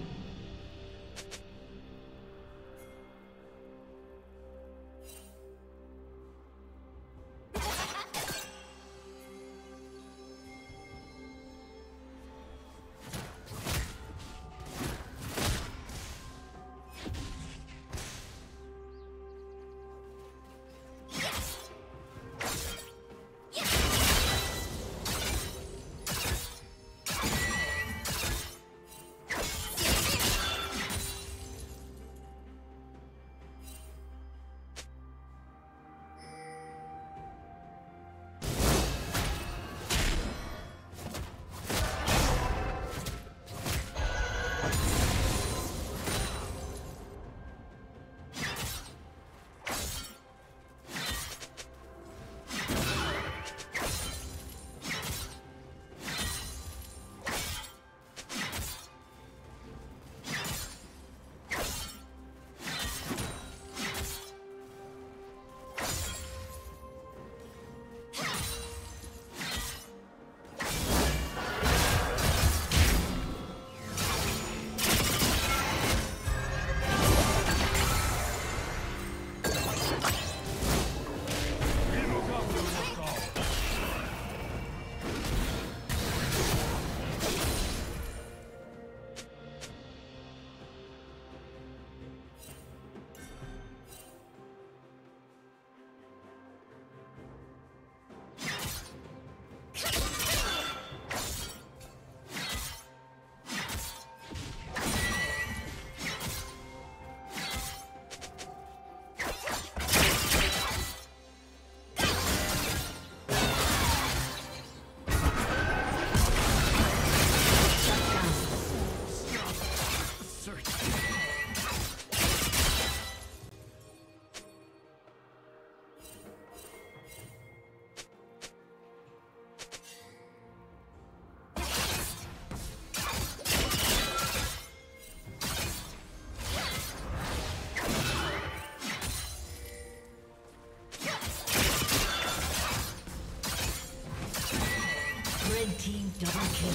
Red team double kill.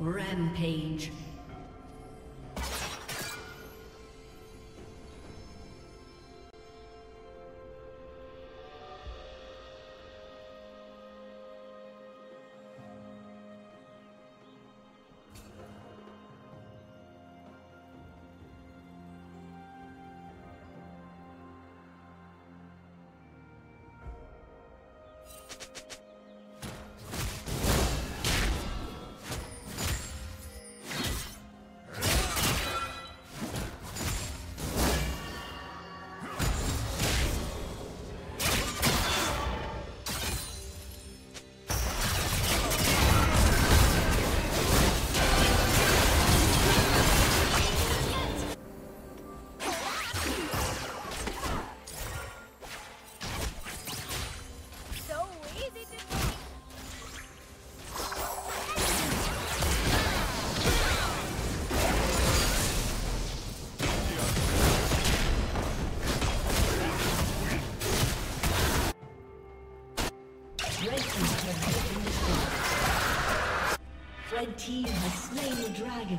Rampage. Red team has slain the dragon.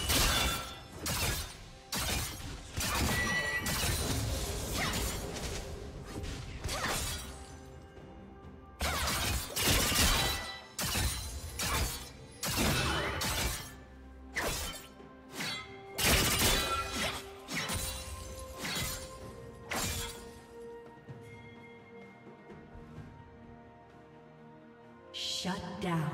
Shut down.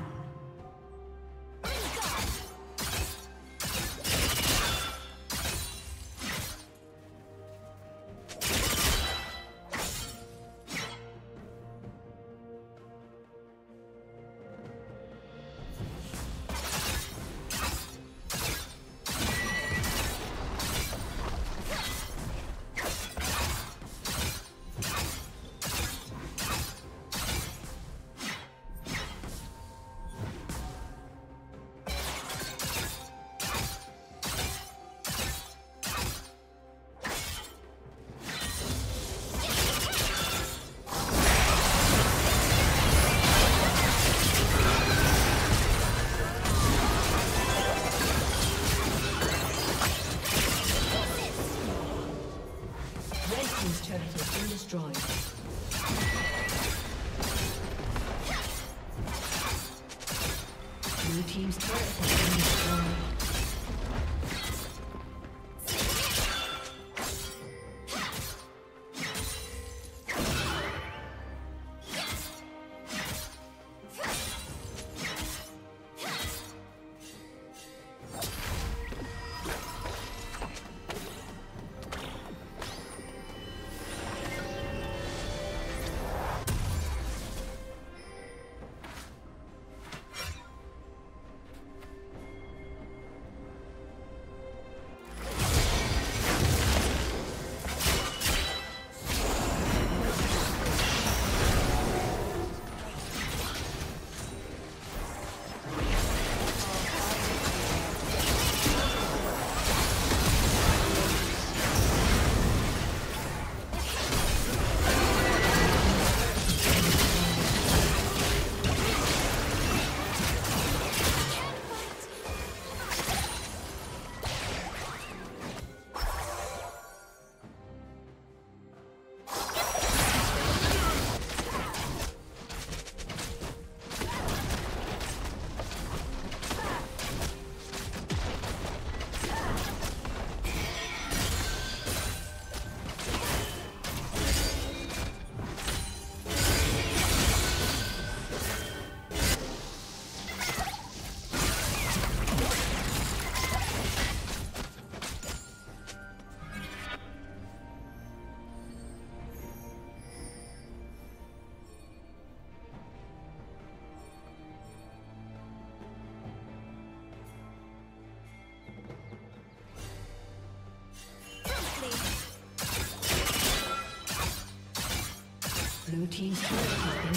Blue team's turret has been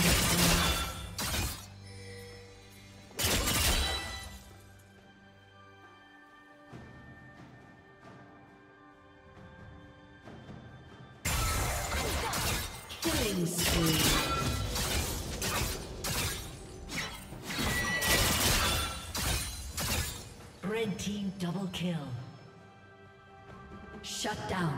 destroyed. Red team double kill. Shut down.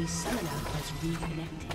A summoner has reconnected.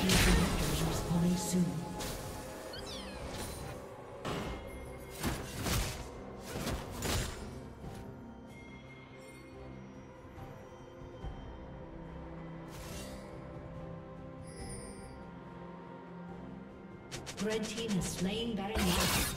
Fusion reactors respawning soon. Red team has slain Baron Nashor.